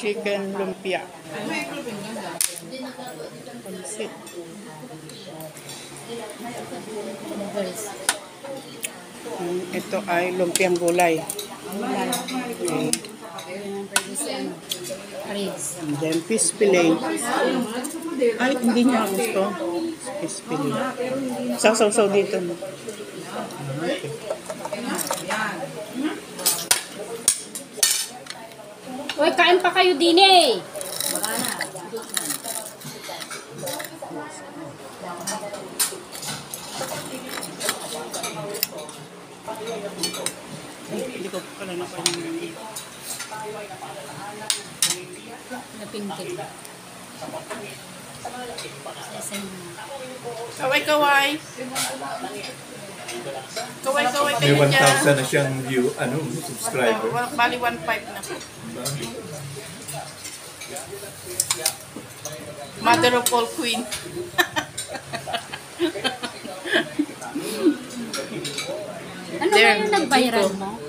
Chicken lumpia. Pansit. Ito ay lumpiang gulay. Okay. And then fish fillet. Ay, hindi niya gusto. Fish fillet. Saw dito. Okay. Uy, kain pa kayo din eh. Hindi ko pala napansin. Napintig. Kaway-kaway. Kaway-kaway kayo niya. May 1,000 na siyang view, subscriber. Bali 1,500 na po. Mother of all queen. Ano ba yung nagbayaran mo?